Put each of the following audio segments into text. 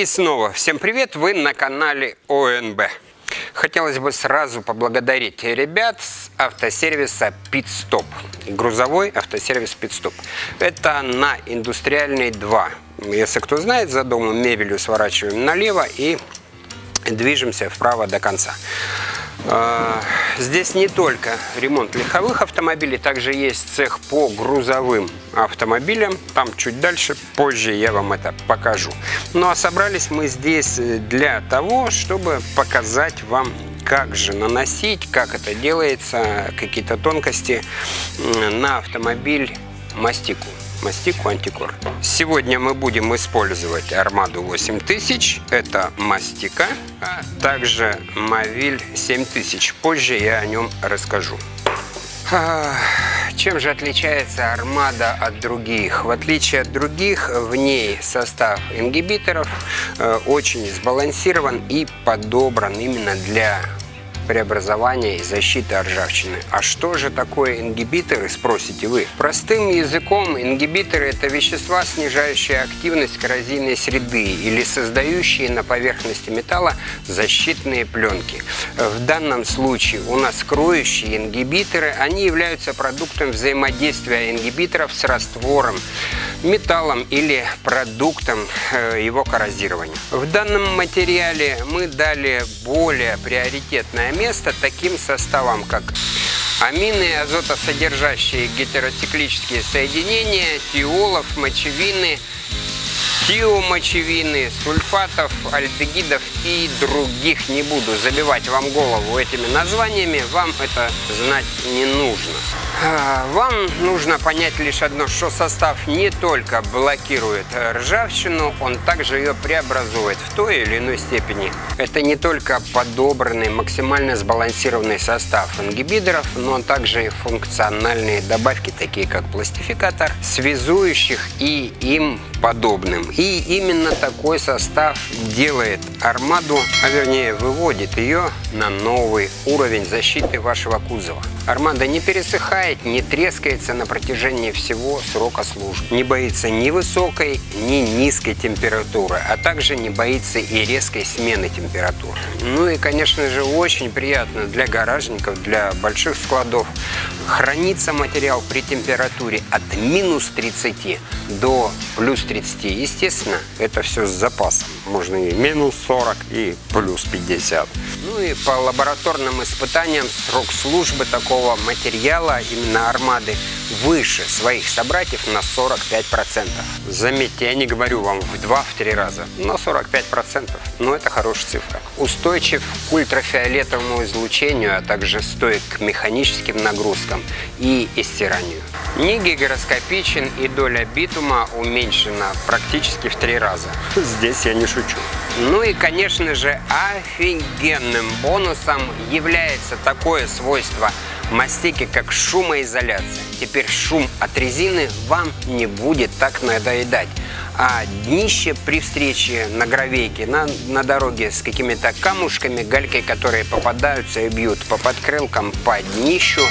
И снова всем привет, вы на канале ОНБ. Хотелось бы сразу поблагодарить ребят с автосервиса Pit Stop. Грузовой автосервис Pit Stop. Это на Индустриальной 2. Если кто знает, за домом Мовилю сворачиваем налево и движемся вправо до конца. Здесь не только ремонт легковых автомобилей, также есть цех по грузовым автомобилям. Там чуть дальше, позже я вам это покажу. Ну а собрались мы здесь для того, чтобы показать вам, как же наносить, как это делается, какие-то тонкости на автомобиль мастику антикор. Сегодня мы будем использовать Армаду 8000, это мастика, а также Мовиль 7000. Позже я о нем расскажу. Чем же отличается Армада от других? В отличие от других, в ней состав ингибиторов очень сбалансирован и подобран именно для преобразования и защиты от ржавчины. А что же такое ингибиторы, спросите вы? Простым языком, ингибиторы — это вещества, снижающие активность коррозийной среды или создающие на поверхности металла защитные пленки. В данном случае у нас кроющие ингибиторы, они являются продуктом взаимодействия ингибиторов с раствором, металлом или продуктом его коррозирования. В данном материале мы дали более приоритетное место таким составам, как амины, азотосодержащие гетероциклические соединения, тиолов, мочевины, тиомочевины, сульфатов, альдегидов и других. Не буду забивать вам голову этими названиями, вам это знать не нужно. Вам нужно понять лишь одно, что состав не только блокирует ржавчину, он также ее преобразует в той или иной степени. Это не только подобранный, максимально сбалансированный состав ингибиторов, но также и функциональные добавки, такие как пластификатор, связующих и им подобным. И именно такой состав делает Армаду, а вернее выводит ее на новый уровень защиты вашего кузова. Армада не пересыхает, не трескается на протяжении всего срока службы, не боится ни высокой, ни низкой температуры, а также не боится и резкой смены температур. Ну и, конечно же, очень приятно для гаражников, для больших складов. Хранится материал при температуре от минус 30 до плюс 30. Естественно, это все с запасом. Можно и минус 40, и плюс 50. Ну и по лабораторным испытаниям срок службы такого материала, именно Армады, выше своих собратьев на 45%. Заметьте, я не говорю вам в 2-3 раза, на 45%. Но это хорошая цифра. Устойчив к ультрафиолетовому излучению, а также стойк к механическим нагрузкам и истиранию. Не гигроскопичен, и доля битума уменьшена практически в 3 раза. Здесь я не шучу. Ну и, конечно же, офигенным бонусом является такое свойство мастики, как шумоизоляция. Теперь шум от резины вам не будет так надоедать. А днище при встрече на гравейке, на дороге с какими-то камушками, галькой, которые попадаются и бьют по подкрылкам, по днищу,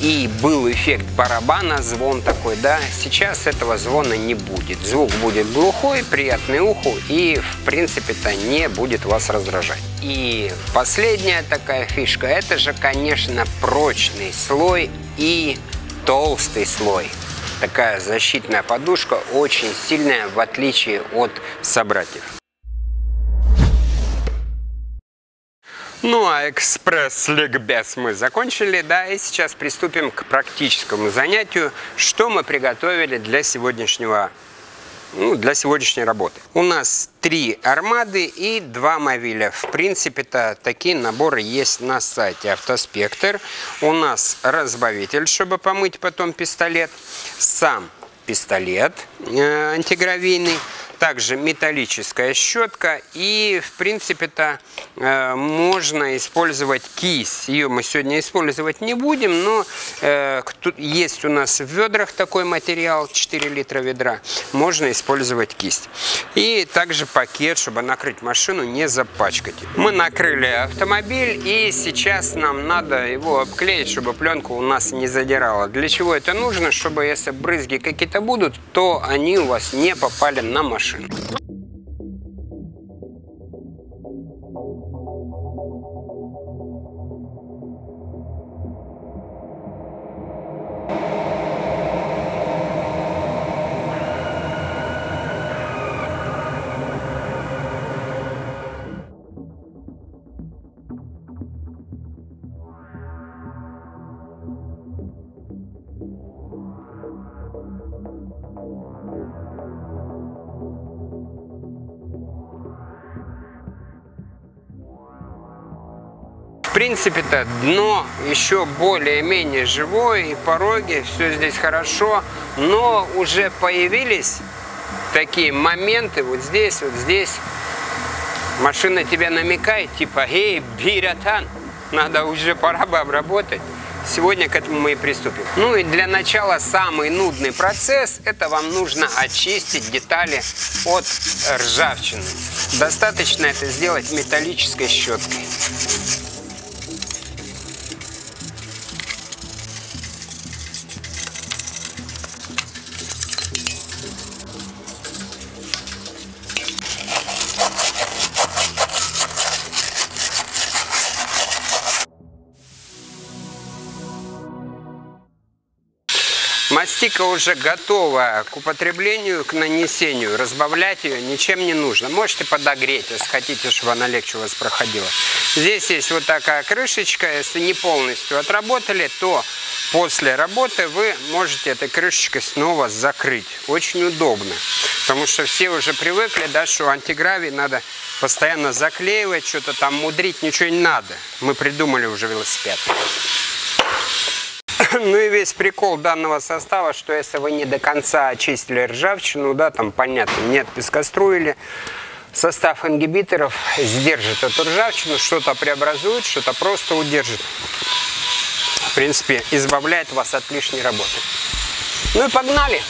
и был эффект барабана, звон такой, да, сейчас этого звона не будет. Звук будет глухой, приятный уху, и в принципе-то не будет вас раздражать. И последняя такая фишка, это же, конечно, прочный слой и толстый слой. Такая защитная подушка, очень сильная, в отличие от собратьев. Ну а экспресс-ликбез мы закончили, да, и сейчас приступим к практическому занятию, что мы приготовили для сегодняшней работы. У нас 3 Армады и 2 Мовиля. В принципе-то такие наборы есть на сайте Автоспектр. У нас разбавитель, чтобы помыть потом пистолет, сам пистолет антигравийный, также металлическая щетка и, в принципе-то, можно использовать кисть. Ее мы сегодня использовать не будем, но есть у нас в ведрах такой материал, 4 литра ведра, можно использовать кисть. И также пакет, чтобы накрыть машину, не запачкать. Мы накрыли автомобиль, и сейчас нам надо его обклеить, чтобы пленка у нас не задирала. Для чего это нужно? Чтобы, если брызги какие-то будут, то они у вас не попали на машину. В принципе-то дно еще более-менее живое, и пороги, все здесь хорошо, но уже появились такие моменты, вот здесь, машина тебе намекает, типа, эй, биратан, надо уже, пора бы обработать. Сегодня к этому мы и приступим. Ну и для начала самый нудный процесс, это вам нужно очистить детали от ржавчины. Достаточно это сделать металлической щеткой. Мастика уже готова к употреблению, к нанесению. Разбавлять ее ничем не нужно. Можете подогреть, если хотите, чтобы она легче у вас проходила. Здесь есть вот такая крышечка. Если не полностью отработали, то после работы вы можете этой крышечкой снова закрыть. Очень удобно, потому что все уже привыкли, да, что антигравий надо постоянно заклеивать, что-то там мудрить, ничего не надо. Мы придумали уже велосипед. Ну и весь прикол данного состава, что если вы не до конца очистили ржавчину, да, там понятно, нет пескоструили, состав ингибиторов сдержит эту ржавчину, что-то преобразует, что-то просто удержит. В принципе, избавляет вас от лишней работы. Ну и погнали!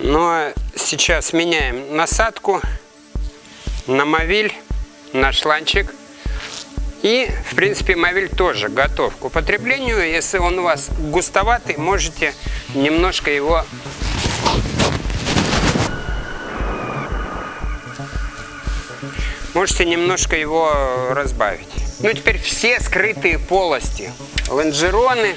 Но сейчас меняем насадку на Мовиль, на шланчик. И, в принципе, Мовиль тоже готов к употреблению. Если он у вас густоватый, можете немножко его разбавить. Ну, теперь все скрытые полости, лонжероны.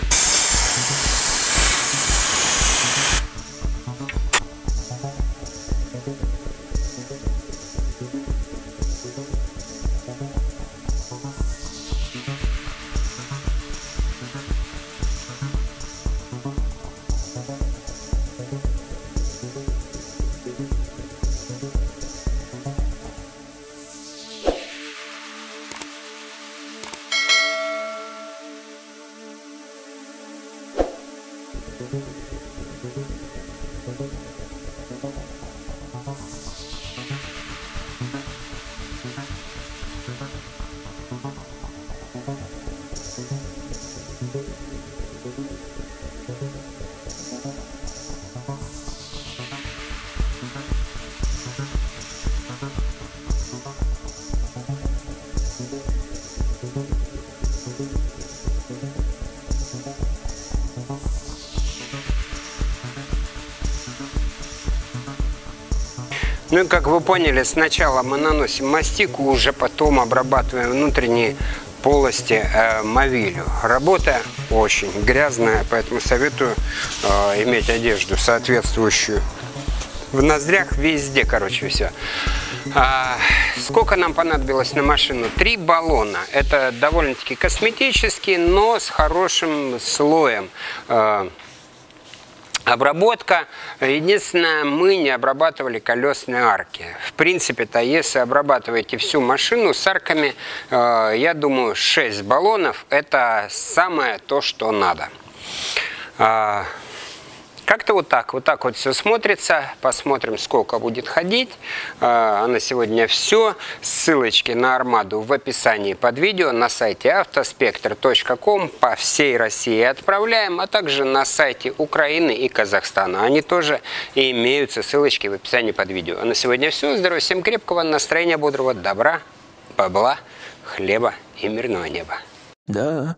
Ну и как вы поняли, сначала мы наносим мастику, уже потом обрабатываем внутренние полости Мовилю. Работа очень грязная, поэтому советую иметь одежду соответствующую. В ноздрях везде, короче, все. Сколько нам понадобилось на машину? 3 баллона. Это довольно-таки косметический, но с хорошим слоем обработка. Единственное, мы не обрабатывали колесные арки. В принципе-то, если обрабатываете всю машину с арками, я думаю, 6 баллонов – это самое то, что надо. Как-то вот так вот все смотрится. Посмотрим, сколько будет ходить. А на сегодня все. Ссылочки на Армаду в описании под видео, на сайте autospectr.com по всей России отправляем, а также на сайте Украины и Казахстана. Они тоже имеются, ссылочки в описании под видео. А на сегодня все. Здоровья всем, крепкого настроения, бодрого добра, бабла, хлеба и мирного неба. Да.